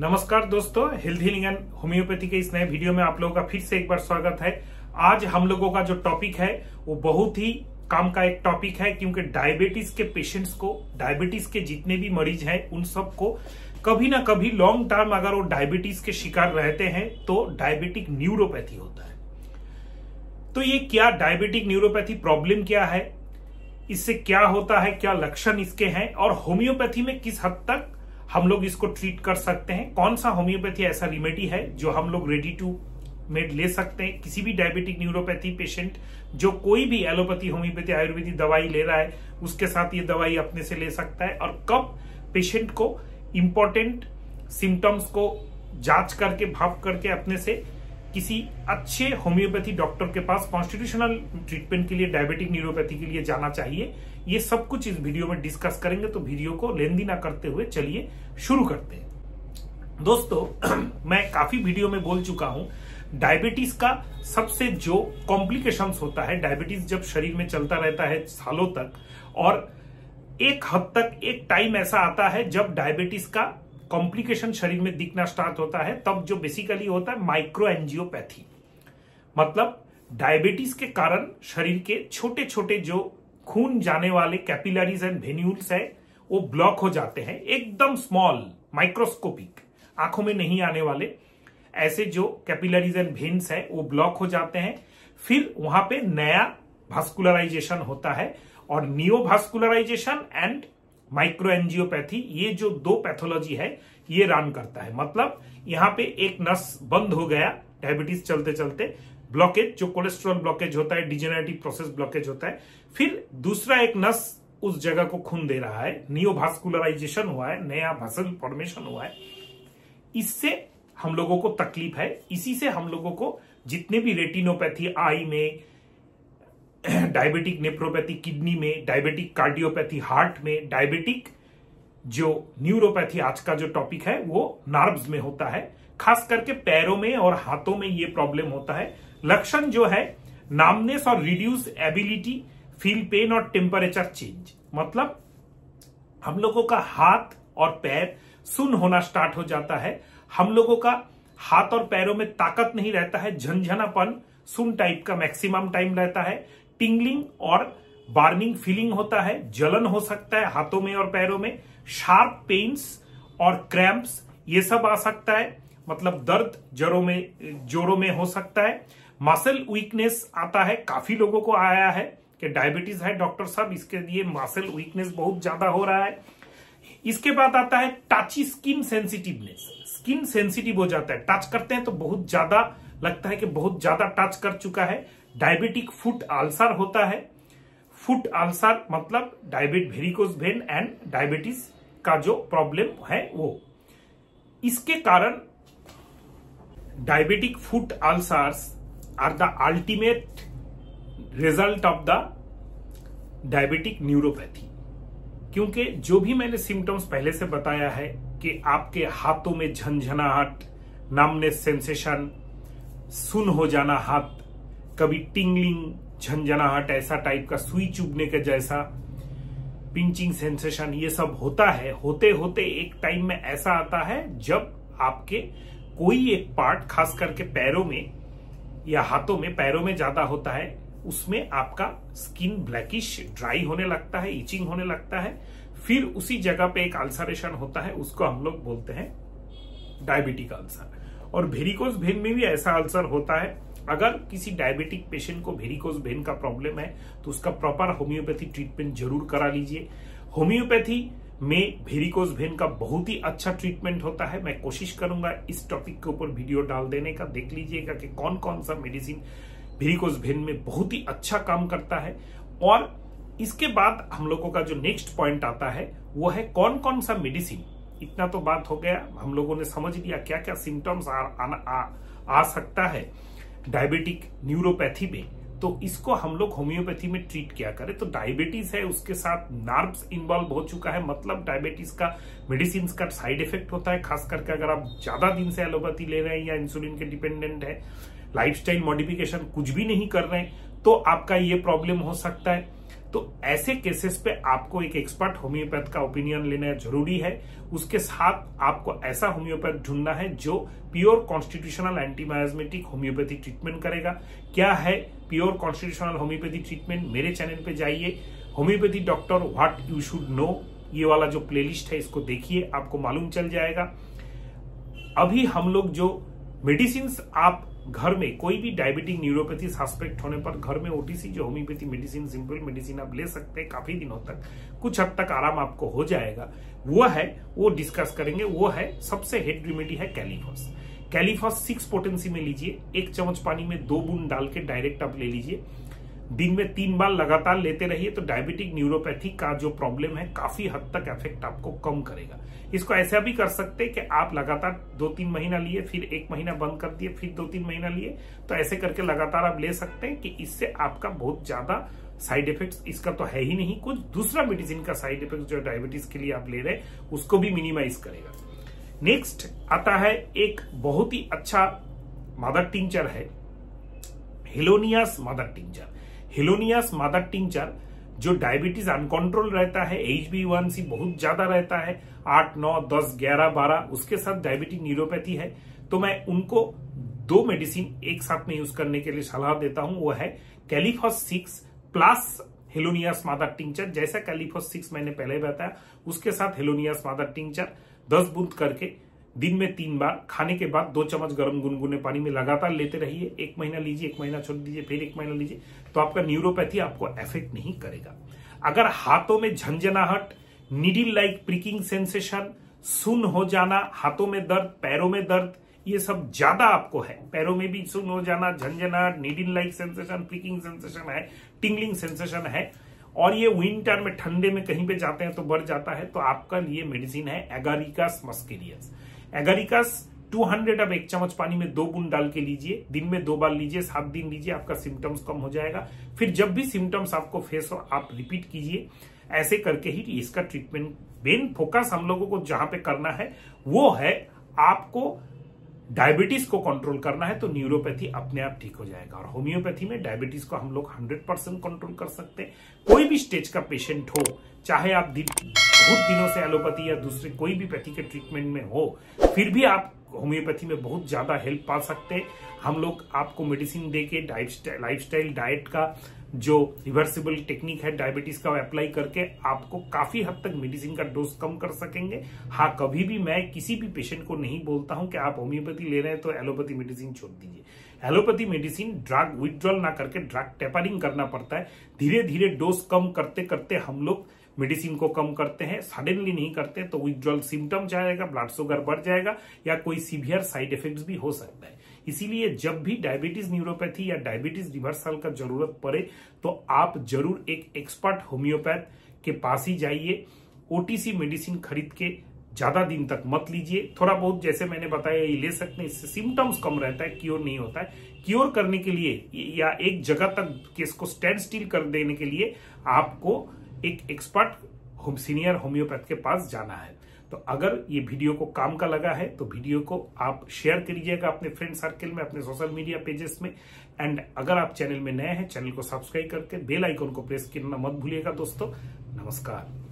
नमस्कार दोस्तों, health healing and homeopathy के इस नए वीडियो में आप लोगों का फिर से एक बार स्वागत है। आज हम लोगों का जो टॉपिक है वो बहुत ही काम का एक टॉपिक है, क्योंकि डायबिटीज के पेशेंट्स को, डायबिटीज के जितने भी मरीज हैं उन सबको कभी ना कभी लॉन्ग टर्म अगर वो डायबिटीज के शिकार रहते हैं तो डायबिटिक न्यूरोपैथी होता है। तो ये क्या डायबिटिक न्यूरोपैथी प्रॉब्लम क्या है, इससे क्या होता है, क्या लक्षण इसके हैं और होम्योपैथी में किस हद तक हम लोग इसको ट्रीट कर सकते हैं, कौन सा होम्योपैथी ऐसा रेमेडी है जो हम लोग रेडी टू मेड ले सकते हैं। किसी भी डायबिटिक न्यूरोपैथी पेशेंट जो कोई भी एलोपैथी, होम्योपैथी, आयुर्वेदिक दवाई ले रहा है उसके साथ ये दवाई अपने से ले सकता है, और कब पेशेंट को इम्पोर्टेंट सिम्टम्स को जांच करके, भाप करके अपने से किसी अच्छे होम्योपैथी डॉक्टर के पास कॉन्स्टिट्यूशनल ट्रीटमेंट के लिए, डायबिटिक न्यूरोपैथी के लिए जाना चाहिए। ये सब कुछ इस वीडियो में डिस्कस करेंगे, तो वीडियो को लेंदी ना करते हुए चलिए शुरू करते हैं। दोस्तों, मैं काफी वीडियो में बोल चुका हूं, डायबिटीज का सबसे जो कॉम्प्लिकेशंस होता है, डायबिटीज जब शरीर में चलता रहता है सालों तक, और एक हद तक एक टाइम ऐसा आता है जब डायबिटीज का कॉम्प्लिकेशन शरीर में दिखना स्टार्ट होता है, तब जो बेसिकली होता है माइक्रो एंजियोपैथी। मतलब डायबिटीज के कारण शरीर के छोटे छोटे जो खून जाने वाले कैपिलरीज एंड वेन्यूल्स है वो ब्लॉक हो जाते हैं, एकदम स्मॉल, माइक्रोस्कोपिक, आंखों में नहीं आने वाले ऐसे जो कैपिलरीज एंड वेन्स है वो ब्लॉक हो जाते हैं। फिर वहां पे नया वास्कुलराइजेशन होता है, और नियोवास्कुलराइजेशन एंड माइक्रो एंजियोपैथी, ये जो दो पैथोलॉजी है ये रन करता है। मतलब यहाँ पे एक नस बंद हो गया, डायबिटीज चलते चलते ब्लॉकेज, जो कोलेस्ट्रॉल ब्लॉकेज होता है, डिजेनरेटिव प्रोसेस ब्लॉकेज होता है, फिर दूसरा एक नस उस जगह को खून दे रहा है, नियोवास्कुलराइजेशन हुआ है, नया वेसल फॉर्मेशन हुआ है, इससे हम लोगों को तकलीफ है। इसी से हम लोगों को जितने भी रेटिनोपैथी आई में, डायबिटिक नेफ्रोपैथी किडनी में, डायबिटिक कार्डियोपैथी हार्ट में, डायबिटिक जो न्यूरोपैथी आज का जो टॉपिक है वो नर्व्स में होता है, खास करके पैरों में और हाथों में ये प्रॉब्लम होता है। लक्षण जो है नामनेस और रिड्यूस एबिलिटी, फील पेन और टेम्परेचर चेंज। मतलब हम लोगों का हाथ और पैर सुन होना स्टार्ट हो जाता है, हम लोगों का हाथ और पैरों में ताकत नहीं रहता है, झनझनापन, सुन टाइप का मैक्सिमम टाइम रहता है, टिंगलिंग और बार्निंग फीलिंग होता है, जलन हो सकता है हाथों में और पैरों में, शार्प पेन्स और क्रैम्प्स ये सब आ सकता है। मतलब दर्द जड़ों में, जोड़ों में हो सकता है, मसल वीकनेस आता है, काफी लोगों को आया है कि डायबिटीज है डॉक्टर साहब इसके लिए मसल वीकनेस बहुत ज्यादा हो रहा है। इसके बाद आता है touchy skin sensitiveness, skin sensitive हो जाता है, टच करते हैं तो बहुत ज्यादा लगता है कि बहुत ज्यादा टच कर चुका है। डायबिटिक फुट अल्सर होता है, फुट अल्सर मतलब डायबिट वेरिकोस वेन एंड डायबिटीज का जो प्रॉब्लम है वो, इसके कारण diabetic foot ulcers are the ultimate result of the diabetic neuropathy. क्योंकि जो भी मैंने सिम्टम्स पहले से बताया है कि आपके हाथों में झंझनाहट, नमनेस सेंसेशन, सुन हो जाना हाथ, कभी टिंगलिंग, झंझनाहट ऐसा टाइप का, सुई चुभने के जैसा, पिंचिंग सेंसेशन, ये सब होता है। होते होते एक टाइम में ऐसा आता है जब आपके कोई एक पार्ट, खास करके पैरों में या हाथों में, पैरों में ज्यादा होता है, उसमें आपका स्किन ब्लैकिश, ड्राई होने लगता है, इचिंग होने लगता है, फिर उसी जगह पे एक अल्सरेशन होता है, उसको हम लोग बोलते हैं डायबिटिक अल्सर। और वेरिकोस वेन में भी ऐसा अल्सर होता है। अगर किसी डायबिटिक पेशेंट को वेरिकोस वेन का प्रॉब्लम है तो उसका प्रॉपर होम्योपैथी ट्रीटमेंट जरूर करा लीजिए। होम्योपैथी में वेरिकोस वेन का बहुत ही अच्छा ट्रीटमेंट होता है। मैं कोशिश करूंगा इस टॉपिक के ऊपर वीडियो डाल देने का, देख लीजिएगा कि कौन कौन सा मेडिसिन वेरिकोस वेन में बहुत ही अच्छा काम करता है। और इसके बाद हम लोगों का जो नेक्स्ट पॉइंट आता है वो है कौन कौन सा मेडिसिन। इतना तो बात हो गया, हम लोगों ने समझ लिया क्या क्या सिम्टम्स आ सकता है डायबिटिक न्यूरोपैथी में, तो इसको हम लोग होम्योपैथी में ट्रीट किया करें। तो डायबिटीज है, उसके साथ नर्व्स इन्वॉल्व हो चुका है, मतलब डायबिटीज का मेडिसिन का साइड इफेक्ट होता है, खास करके अगर आप ज्यादा दिन से एलोपैथी ले रहे हैं या इंसुलिन के डिपेंडेंट है, लाइफस्टाइल मॉडिफिकेशन कुछ भी नहीं कर रहे हैं, तो आपका ये प्रॉब्लम हो सकता है। तो ऐसे केसेस पे आपको एक एक्सपर्ट होम्योपैथ का ओपिनियन लेना जरूरी है। उसके साथ आपको ऐसा होम्योपैथ ढूंढना है जो pure constitutional antimiasmatic homeopathic treatment करेगा। क्या है प्योर कॉन्स्टिट्यूशनल होम्योपैथी ट्रीटमेंट? मेरे चैनल पे जाइए, homeopathy doctor what you should know, ये वाला जो प्लेलिस्ट है इसको देखिए, आपको मालूम चल जाएगा। अभी हम लोग जो मेडिसिन आप घर में कोई भी डायबिटिक न्यूरोपैथी सस्पेक्ट होने पर घर में ओटीसी जो होम्योपैथी मेडिसिन सिंपल मेडिसिन आप ले सकते हैं, काफी दिनों तक कुछ हद तक आराम आपको हो जाएगा, वो है वो डिस्कस करेंगे। वो है सबसे हेड रेमेडी है kali phos. Kali phos 6 potency में लीजिए, 1 चम्मच पानी में 2 बूंद डाल के डायरेक्ट आप ले लीजिए। दिन में 3 बार लगातार लेते रहिए तो डायबिटिक न्यूरोपैथी का जो प्रॉब्लम है काफी हद तक इफेक्ट आपको कम करेगा। इसको ऐसा भी कर सकते हैं कि आप लगातार 2-3 महीना लिए, फिर 1 महीना बंद कर दिए, फिर 2-3 महीना लिए, तो ऐसे करके लगातार आप ले सकते हैं कि इससे आपका बहुत ज्यादा साइड इफेक्ट्स इसका तो है ही नहीं, कुछ दूसरा मेडिसिन का साइड इफेक्ट जो डायबिटीज के लिए आप ले रहे उसको भी मिनिमाइज करेगा। नेक्स्ट आता है एक बहुत ही अच्छा मदर टिंचर है, helonias mother tincture. Helonias mother tincture जो डायबिटीज अनकंट्रोल रहता है, HbA1c बहुत ज्यादा रहता है 8, 9, 10, 11, 12, उसके साथ डायबिटिक न्यूरोपैथी है, तो मैं उनको 2 मेडिसिन एक साथ में यूज करने के लिए सलाह देता हूं। वो है kali phos 6 plus helonias mother tincture. जैसा कैली फोस 6 मैंने पहले बताया, उसके साथ हेलोनियस मदर टिंचर 10 बूंद करके दिन में 3 बार खाने के बाद 2 चम्मच गर्म गुनगुने पानी में लगातार लेते रहिए। 1 महीना लीजिए, 1 महीना छोड़ दीजिए, फिर 1 महीना लीजिए, तो आपका न्यूरोपैथी आपको अफेक्ट नहीं करेगा। अगर हाथों में झंझनाहट, नीडल लाइक प्रिकिंग सेंसेशन, सुन हो जाना, हाथों में दर्द, पैरों में दर्द, ये सब ज्यादा आपको है, पैरों में भी सुन हो जाना, झंझनाहट, needle like sensation, pricking sensation है, टिंगलिंग सेंसेशन है, और ये विंटर में ठंडे में कहीं पे जाते हैं तो बढ़ जाता है, तो आपका ये मेडिसिन है एगारिकस मस्केरियस। एगारिकस 200 अब 1 चम्मच पानी में 2 बूंद डाल के लीजिए, दिन में 2 बार लीजिए, 7 दिन लीजिए, आपका सिम्टम्स कम हो जाएगा। फिर जब भी सिम्टम्स आपको फेस हो आप रिपीट कीजिए, ऐसे करके ही इसका ट्रीटमेंट। मेन फोकस हम लोगों को जहां पे करना है वो है आपको डायबिटीज को कंट्रोल करना है, तो न्यूरोपैथी अपने आप ठीक हो जाएगा। और होम्योपैथी में डायबिटीज को हम लोग 100% कंट्रोल कर सकते हैं। कोई भी स्टेज का पेशेंट हो, चाहे आप बहुत दिनों से एलोपैथी या दूसरे कोई भी पैथी के ट्रीटमेंट में हो, फिर भी आप होम्योपैथी में बहुत ज्यादा हेल्प पा सकते हैं। हम लोग आपको मेडिसिन देके लाइफस्टाइल डाइट का जो रिवर्सिबल टेक्निक है डायबिटीज का अप्लाई करके आपको काफी हद तक मेडिसिन का डोज कम कर सकेंगे। हाँ, कभी भी मैं किसी भी पेशेंट को नहीं बोलता हूं कि आप होम्योपैथी ले रहे हैं तो एलोपैथी मेडिसिन छोड़ दीजिए। एलोपैथी मेडिसिन ड्रग विथड्रॉल ना करके ड्रग टेपरिंग करना पड़ता है। धीरे धीरे डोज कम करते करते हम लोग मेडिसिन को कम करते हैं, सडनली नहीं करते, तो विथड्रॉल सिम्टम्स आएगा, ब्लड शुगर बढ़ जाएगा या कोई सीवियर साइड इफेक्ट्स भी हो सकता है। इसीलिए जब भी डायबिटीज न्यूरोपैथी या डायबिटीज रिवर्सल का जरूरत पड़े तो आप जरूर एक एक्सपर्ट होम्योपैथ के पास ही जाइए। ओटीसी मेडिसिन खरीद के ज्यादा दिन तक मत लीजिए, थोड़ा बहुत जैसे मैंने बताया ये ले सकते हैं, इससे सिम्टम्स कम रहता है, क्योर नहीं होता है। क्योर करने के लिए या एक जगह तक केस को स्टैंड स्टिल कर देने के लिए आपको एक एक्सपर्ट सीनियर होम्योपैथ के पास जाना है। तो अगर ये वीडियो को काम का लगा है तो वीडियो को आप शेयर करिएगा अपने फ्रेंड सर्कल में, अपने सोशल मीडिया पेजेस में। एंड अगर आप चैनल में नए हैं, चैनल को सब्सक्राइब करके बेल आइकन को प्रेस करना मत भूलिएगा दोस्तों। नमस्कार।